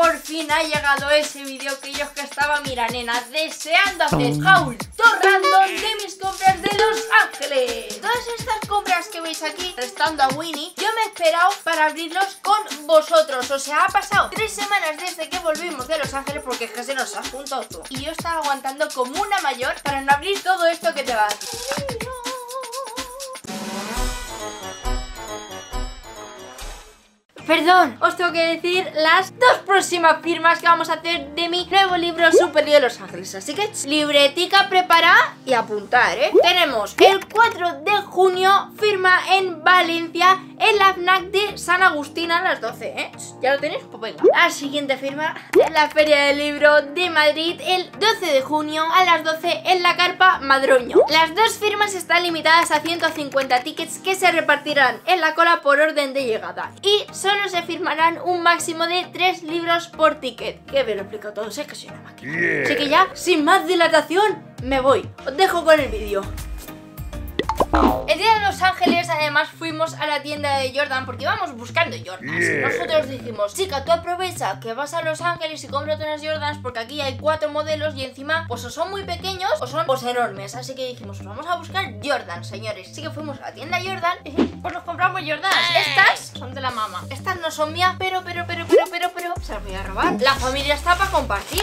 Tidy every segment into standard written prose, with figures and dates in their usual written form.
Por fin ha llegado ese vídeo que yo que estaba, mira nena, deseando hacer haul random de mis compras de Los Ángeles. Todas estas compras que veis aquí, restando a Winnie, yo me he esperado para abrirlos con vosotros. O sea, ha pasado 3 semanas desde que volvimos de Los Ángeles, porque es que se nos ha juntado todo. Y yo estaba aguantando como una mayor para no abrir todo esto que te vas. Perdón, os tengo que decir las 2 próximas firmas que vamos a hacer de mi nuevo libro Super Lío de Los Ángeles. Así que libretica, prepara y apuntar, ¿eh? Tenemos el 4 de junio firma en Valencia en la FNAC de San Agustín a las 12, ¿eh? ¿Ya lo tenéis? Pues venga. La siguiente firma en la Feria del Libro de Madrid el 12 de junio a las 12 en la Carpa Madroño. Las 2 firmas están limitadas a 150 tickets que se repartirán en la cola por orden de llegada. Y son se firmarán un máximo de 3 libros por ticket. Que me lo explico todo, sé que soy una máquina. Así que ya, sin más dilatación, me voy. Os dejo con el vídeo. El día de Los Ángeles además fuimos a la tienda de Jordan porque íbamos buscando Jordans. Nosotros dijimos, chica, tú aprovecha que vas a Los Ángeles y cómprate unas Jordans porque aquí hay 4 modelos y encima pues o son muy pequeños o son pues enormes. Así que dijimos, vamos a buscar Jordan, señores. Así que fuimos a la tienda Jordan y pues nos compramos Jordans. Estas son de la mamá. Estas no son mías, pero se las voy a robar. La familia está para compartir.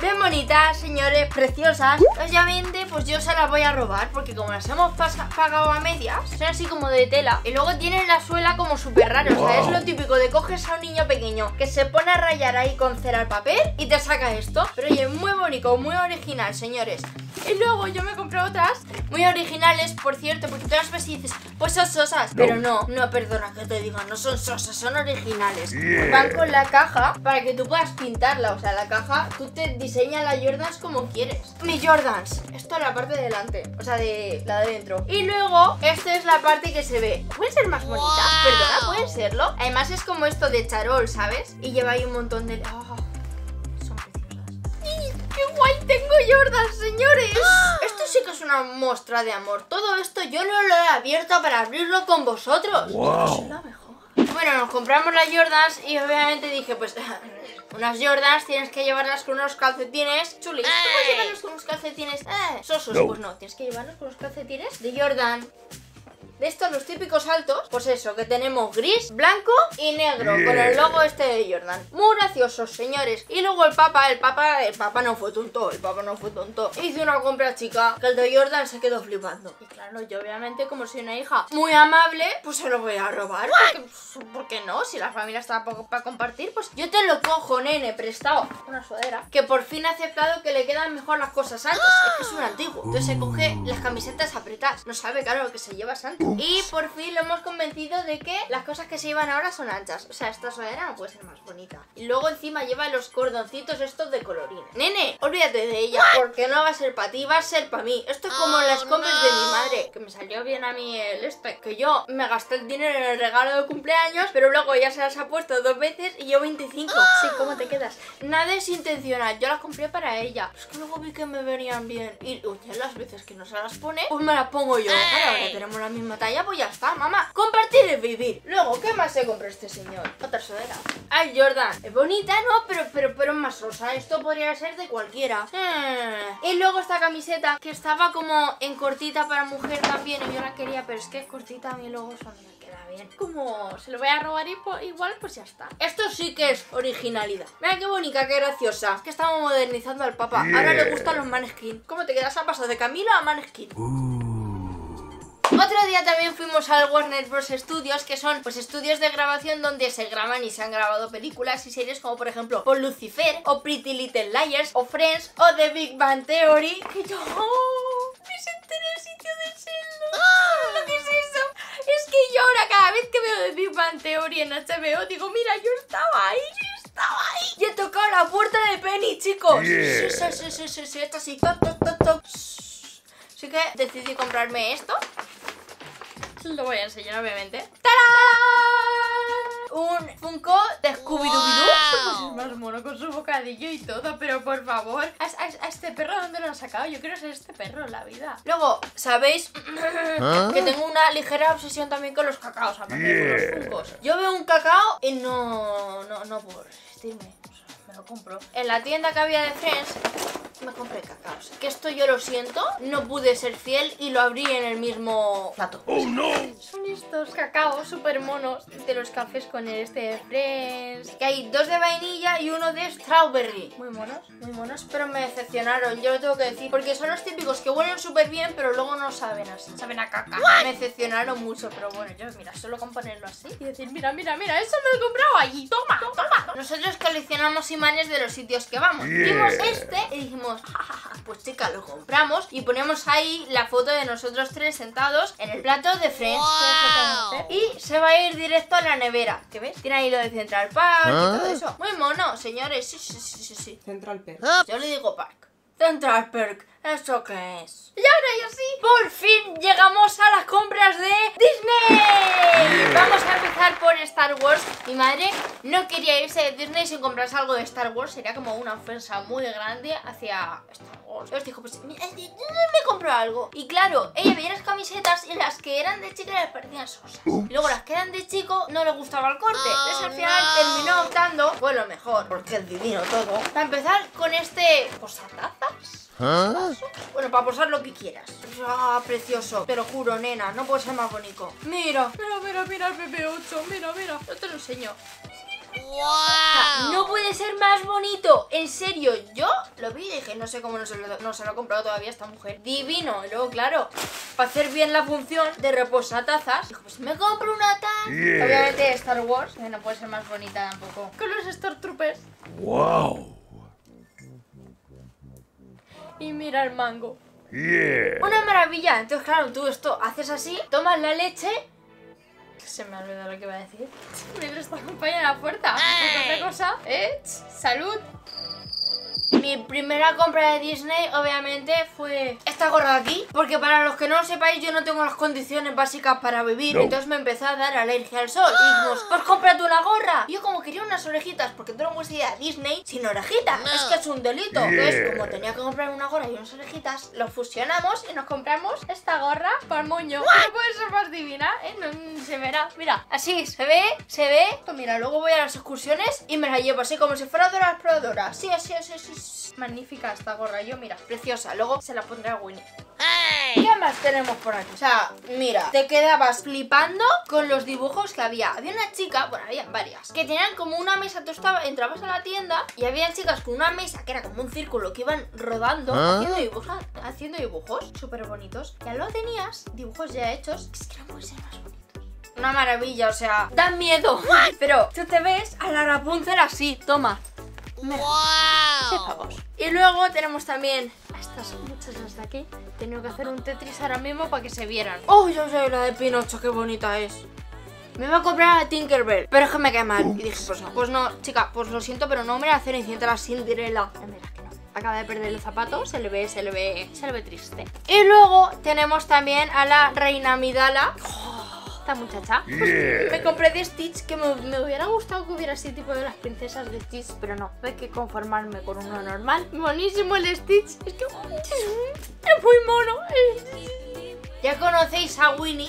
Bien bonitas, señores, preciosas. Obviamente, pues yo se las voy a robar porque como las hemos pagado a medias, son así como de tela. Y luego tienen la suela como súper rara. O sea, es lo típico de coges a un niño pequeño que se pone a rayar ahí con cera el papel y te saca esto. Pero oye, muy bonito, muy original, señores. Y luego yo me compré otras muy originales, por cierto, porque tú las ves y dices, pues son sosas. Pero no, no, perdona que te diga, no son sosas, son originales. Van con la caja para que tú puedas pintarla. O sea, la caja, tú te diseñas las Jordans como quieres. Mis Jordans, esto es la parte de delante, o sea, de la de dentro. Y luego, esta es la parte que se ve. Puede ser más bonita, perdona, puede serlo. Además es como esto de charol, ¿sabes? Y lleva ahí un montón de... Oh. ¡Qué guay! Tengo Jordans, señores. Esto sí que es una muestra de amor. Todo esto yo no lo he abierto para abrirlo con vosotros. ¡Wow! Es la mejor. Bueno, nos compramos las Jordans y obviamente dije, pues... unas Jordans tienes que llevarlas con unos calcetines chulis. ¿Cómo llevarlos con unos calcetines? Sosos, no. Pues no, tienes que llevarlos con los calcetines de Jordan. De estos, los típicos altos, pues eso, que tenemos gris, blanco y negro, con el logo este de Jordan. Muy graciosos, señores. Y luego el papá no fue tonto, hice una compra, chica, que el de Jordan se quedó flipando. Y claro, yo obviamente, como soy una hija muy amable, pues se lo voy a robar. ¿Por qué no? Si la familia está para compartir, pues yo te lo cojo, nene, prestado. Una sudadera, que por fin ha aceptado que le quedan mejor las cosas antes. Es que es un antiguo. Entonces se coge las camisetas apretadas. No sabe, claro, lo que se lleva antes. Y por fin lo hemos convencido de que las cosas que se llevan ahora son anchas. O sea, esta sudadera no puede ser más bonita. Y luego encima lleva los cordoncitos estos de colorines. Nene, olvídate de ella, porque no va a ser para ti, va a ser para mí. Esto es como las compras de mi madre, que me salió bien a mí el este, que yo me gasté el dinero en el regalo de cumpleaños, pero luego ya se las ha puesto 2 veces y yo 25. Sí, ¿cómo te quedas? Nada es intencional, yo las compré para ella. Es que luego vi que me venían bien. Y oye, las veces que no se las pone, pues me las pongo yo. Ahora que tenemos la misma talla, pues ya está, mamá. Compartir es vivir. Luego, ¿qué más se compró este señor? Otra sudadera. Ay, Jordan. Es bonita, ¿no? Pero es más sosa. Esto podría ser de cualquiera. Y luego esta camiseta, que estaba como en cortita para mujer también, y yo la quería, pero es que es cortita a mí luego eso no me queda bien. Como se lo voy a robar y igual, pues ya está. Esto sí que es originalidad. Mira qué bonita, qué graciosa. Es que estamos modernizando al papá. Ahora le gustan los Maneskin. ¿Cómo te quedas? ¿Ha pasado de Camilo a Maneskin? Otro día también fuimos al Warner Bros. Studios, que son pues estudios de grabación donde se graban y se han grabado películas y series como por ejemplo por Lucifer o Pretty Little Liars o Friends o The Big Bang Theory. Que yo... presenté en el sitio del cielo. ¿Qué es eso? Es que yo ahora cada vez que veo The Big Bang Theory en HBO digo, mira, yo estaba ahí. Y he tocado la puerta de Penny, chicos. Sí, esto así, toc. Así que decidí comprarme esto. Lo voy a enseñar, obviamente. ¡Tarán! Un Funko de Scooby-Doo. Pues más mono con su bocadillo y todo, pero por favor, a este perro, ¿dónde lo han sacado? Yo quiero ser este perro en la vida. Luego, ¿sabéis? ¿Ah? Que tengo una ligera obsesión también con los cacaos, aparte de los Funkos. Yo veo un cacao y no puedo resistirme. O sea, me lo compro. En la tienda que había de Friends me compré cacaos. Que esto yo lo siento, no pude ser fiel y lo abrí en el mismo plato. ¡Oh, no! Son estos cacaos super monos de los cafés con este de Friends. Que hay dos de vainilla y uno de strawberry. Muy monos, pero me decepcionaron, yo lo tengo que decir. Porque son los típicos que huelen súper bien, pero luego no saben así. Saben a caca. ¿What? Me decepcionaron mucho, pero bueno, yo mira, solo con ponerlo así y decir, mira, mira, mira, eso me lo he comprado allí. Toma, toma. Nosotros coleccionamos imanes de los sitios que vamos. Vimos este y dijimos, pues chica, lo compramos y ponemos ahí la foto de nosotros tres sentados en el plato de Friends. Wow. Y se va a ir directo a la nevera. ¿Qué ves? Tiene ahí lo de Central Park y todo eso. Muy mono, señores. Sí, sí, sí, sí. Central Park. Yo le digo Park. Central Park. ¿Eso qué es? Y ahora ya sí, por fin llegamos a las compras de Disney. Vamos a empezar por Star Wars. Mi madre no quería irse de Disney sin comprarse algo de Star Wars. Sería como una ofensa muy grande hacia Star Wars. Os dijo, pues me compró algo. Y claro, ella veía las camisetas y las que eran de chica les parecían sosas. Y luego las que eran de chico no le gustaba el corte. Entonces al final terminó optando por lo mejor, porque es divino todo. Para empezar con este posatazas. ¿Ah? Bueno, para posar lo que quieras. Ah, precioso. Te lo juro, nena, no puede ser más bonito. Mira, mira, mira, mira el BB8. Mira, mira, yo te lo enseño. Wow. O sea, no puede ser más bonito. En serio, yo lo vi y dije, no sé cómo no se lo ha comprado todavía esta mujer. Divino. Y luego, claro, para hacer bien la función de reposatazas, dijo, pues me compro una taza. Yeah. Obviamente Star Wars, que no puede ser más bonita tampoco. Con los Star Troopers. Wow. Y mira el mango. Yeah. Una maravilla. Entonces, claro, tú esto haces así, tomas la leche. Se me ha olvidado lo que iba a decir. Mientras te acompaña a la puerta. Otra cosa. Salud. Mi primera compra de Disney, obviamente, fue esta gorra de aquí. Porque para los que no lo sepáis, yo no tengo las condiciones básicas para vivir. No. Entonces me empezó a dar alergia al sol. Y dijimos, pues cómprate una gorra. Y yo como quería unas orejitas, porque tú no puedes ir a Disney sin orejitas. No. Es que es un delito. Yeah. Entonces, como tenía que comprarme una gorra y unas orejitas, lo fusionamos y nos compramos esta gorra para el moño. What? No puede ser más divina, ¿eh? No, se verá. Mira, así se ve, se ve. Pues mira, luego voy a las excursiones y me la llevo así como si fuera de las probadoras. Sí, así, así, así. Magnífica esta gorra, yo mira, preciosa. Luego se la pondré a Winnie. ¿Qué más tenemos por aquí? O sea, mira, te quedabas flipando con los dibujos que había. Había una chica, bueno, había varias, que tenían como una mesa. Tú entrabas a la tienda y había chicas con una mesa que era como un círculo, que iban rodando, haciendo dibujos súper bonitos. Ya lo tenías, dibujos ya hechos. Es que no puede ser más bonito. Una maravilla, o sea, da miedo. Pero tú te ves a la Rapunzel así, toma. Wow. Y luego tenemos también a estas muchachas de aquí. Tengo que hacer un Tetris ahora mismo para que se vieran. ¡Oh, yo soy la de Pinocho! ¡Qué bonita es! Me iba a comprar a Tinkerbell, pero es que me cae mal. Y dije, pues no, chica, pues lo siento, pero no me la hacen encima la Cinderella. Acaba de perder el zapato, se le ve triste. Y luego tenemos también a la Reina Midala. Esta muchacha, pues me compré de Stitch, que me hubiera gustado que hubiera ese tipo de las princesas de Stitch, pero no, hay que conformarme con uno normal. Buenísimo el de Stitch, es que es muy mono. Ya conocéis a Winnie,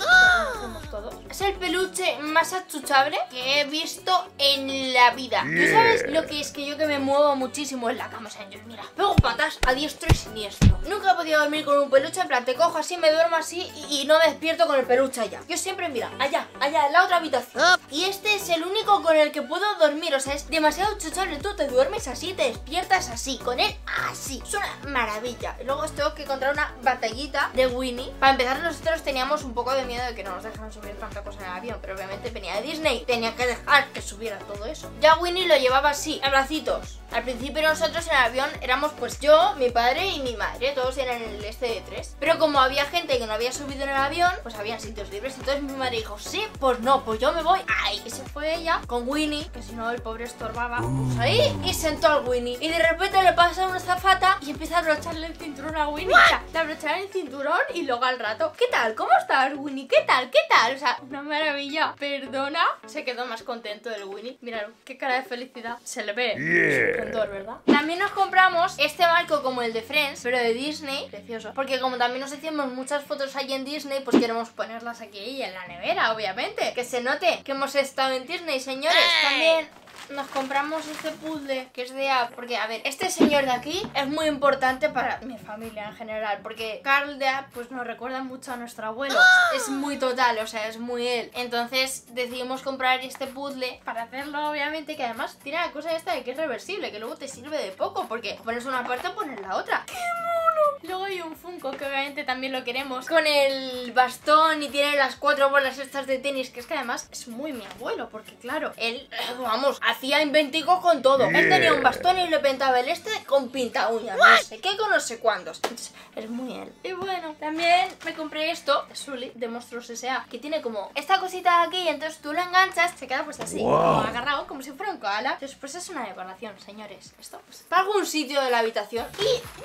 todos. Es el peluche más achuchable que he visto en la vida. ¿Tú sabes lo que es que yo, que me muevo muchísimo en la cama? O sea, yo, mira, pego patas a diestro y siniestro. Nunca he podido dormir con un peluche, en plan, te cojo así, me duermo así y no me despierto con el peluche allá. Yo siempre, mira, allá, allá, en la otra habitación. Y este es el único con el que puedo dormir, o sea, es demasiado achuchable. Tú te duermes así, te despiertas así, con él así. Es una maravilla. Y luego os tengo que encontrar una batallita de Winnie. Para empezar, nosotros teníamos un poco de miedo de que no nos dejaran subir tanta cosa en el avión, pero obviamente venía de Disney, tenía que dejar que subiera todo eso. Ya Winnie lo llevaba así, a bracitos, Al principio nosotros en el avión éramos pues yo, mi padre y mi madre, todos eran en el este de 3. Pero como había gente que no había subido en el avión, pues habían sitios libres. Entonces mi madre dijo, sí, pues no, pues yo me voy. Ay, y se fue ella con Winnie, que si no el pobre estorbaba, pues ahí y sentó al Winnie. Y de repente le pasa una azafata y empieza a brocharle el cinturón a Winnie. Le abrochará el cinturón y luego al rato, ¿qué tal? ¿Cómo estás, Winnie? ¿Qué tal? ¿Qué tal? O sea, una maravilla. Perdona, se quedó más contento el Winnie. Mirad, qué cara de felicidad se le ve. Yeah. ¿Verdad? También nos compramos este marco como el de Friends, pero de Disney, precioso, porque como también nos hicimos muchas fotos allí en Disney, pues queremos ponerlas aquí en la nevera, obviamente, que se note que hemos estado en Disney, señores. También nos compramos este puzzle que es de Up, porque a ver, este señor de aquí es muy importante para mi familia en general, porque Carl de Up pues nos recuerda mucho a nuestro abuelo, es muy total, o sea, es muy él. Entonces decidimos comprar este puzzle para hacerlo, obviamente, que además tiene la cosa esta de que es reversible, que luego te sirve de poco, porque pones una parte o pones la otra. ¡Qué mono! Luego hay un Funko que obviamente también lo queremos, con el bastón y tiene las 4 bolas estas de tenis, que es que además es muy mi abuelo, porque claro, él, vamos, hacía inventicos con todo. Él tenía un bastón y le pintaba el este con pinta uñas, no sé qué con no sé cuántos. Entonces, es muy él. Y bueno, también me compré esto de Sully, de Monstruos S.A., que tiene como esta cosita aquí, y entonces tú la enganchas, se queda pues así, como agarrado, como si fuera un koala. Entonces pues es una decoración, señores. Esto pues para algún sitio de la habitación. Y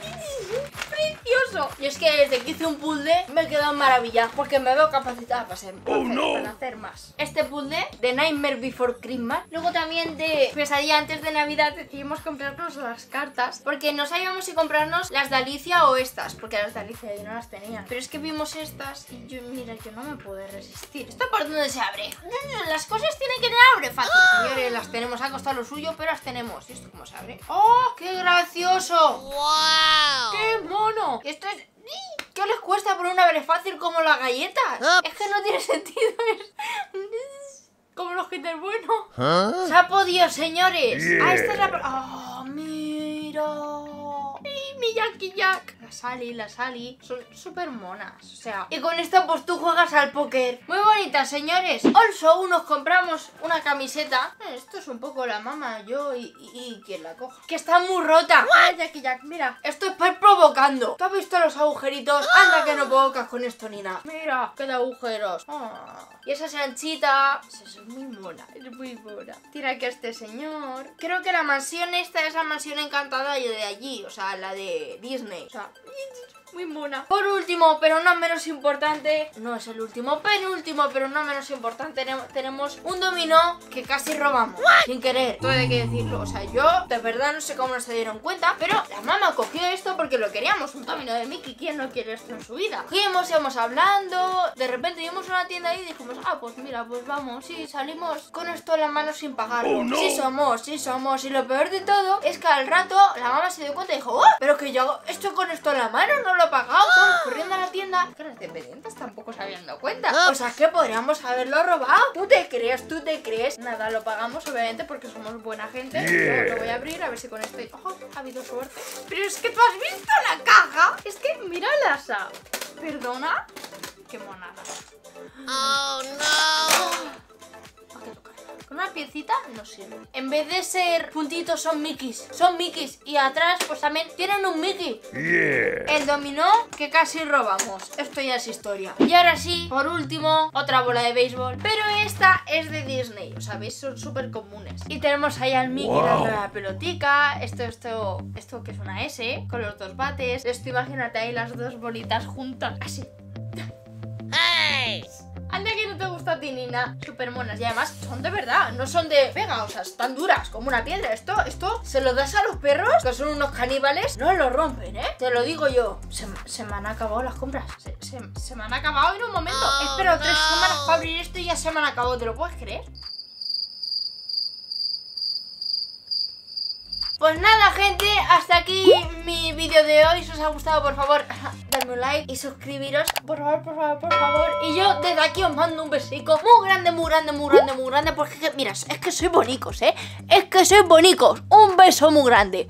precioso. Y es que desde que hice un puzzle me he quedado maravillada, porque me veo capacitada para hacer más. Este puzzle de Nightmare Before Christmas. Luego también de pesadilla antes de Navidad decidimos comprarnos las cartas, porque no sabíamos si comprarnos las de Alicia o estas, porque las de Alicia yo no las tenía, pero es que vimos estas y yo, mira, yo no me pude resistir. ¿Esto por dónde se abre? Las cosas tienen que tener abre fácil, señores, las tenemos, ha costado lo suyo, pero las tenemos. ¿Y esto cómo se abre? ¡Oh, qué gracioso! ¡Wow! ¡Qué mono! Esto es... ¿Qué les cuesta poner un abre fácil como las galletas? Es que no tiene sentido. Como los Kinder Bueno. Se ha podido, señores. Ah, esta es la... ¡Oh, mira! Mi Jack y Jack. La Sally son súper monas, o sea, y con esto pues tú juegas al póker. Muy bonitas, señores. Also nos compramos una camiseta. Esto es un poco la mamá, yo y quien la coja, que está muy rota. Ay, Jack y Jack, mira, esto es para ir provocando. ¿Tú has visto los agujeritos? Anda que no provocas con esto ni nada. Mira, qué de agujeros. Y esa Sanchita, es muy mona, es muy mona. Tira que este señor, creo que la mansión esta es la mansión encantada de allí, o sea, la de Disney, o sea, muy mona. Por último, pero no menos importante, no es el último, penúltimo, pero no menos importante, tenemos un dominó que casi robamos, sin querer, todo hay que decirlo, o sea, yo de verdad no sé cómo nos se dieron cuenta, pero la mamá cogió esto porque lo queríamos, un dominó de Mickey, ¿quién no quiere esto en su vida? Cogimos, íbamos hablando, de repente vimos una tienda y dijimos, ah, pues mira, pues vamos, sí, salimos con esto en la mano sin pagarlo, sí somos, y lo peor de todo es que al rato la mamá se dio cuenta y dijo, oh, pero que yo hago esto con esto en la mano, no lo he pagado. Todos corriendo a la tienda. Es que las dependientes tampoco se habían dado cuenta. O sea, que podríamos haberlo robado. ¿Tú te crees? Nada, lo pagamos, obviamente, porque somos buena gente. Yo lo voy a abrir, a ver si con esto... ¡Ojo! Ha habido suerte. Pero es que tú has visto la caja. Es que mira la sal. Perdona. Qué monada. ¡Oh, no! Con una piecita no sirve. En vez de ser puntitos son Mickeys. Son Mickeys. Y atrás pues también tienen un Mickey. El dominó que casi robamos. Esto ya es historia. Y ahora sí, por último, otra bola de béisbol. Pero esta es de Disney. O sabéis, son súper comunes. Y tenemos ahí al Mickey dando la pelotica. Esto que es una S, con los dos bates. Esto imagínate ahí las dos bolitas juntas. Así. ¡Ay! Anda que no te gusta a ti, Nina. Súper monas. Y además son de verdad, no son de pega, o sea, están duras como una piedra. Esto se lo das a los perros, que son unos caníbales, no lo rompen, ¿eh? Te lo digo yo. Se me han acabado las compras. Se me han acabado en un momento. Espero 3 semanas para abrir esto y ya se me han acabado. ¿Te lo puedes creer? Pues nada, gente, hasta aquí mi vídeo de hoy. Si os ha gustado, por favor, dadme un like y suscribiros, por favor, por favor, por favor. Y yo desde aquí os mando un besico muy grande, muy grande, muy grande, muy grande, porque, mira, es que sois bonicos, ¿eh? Es que sois bonicos. Un beso muy grande.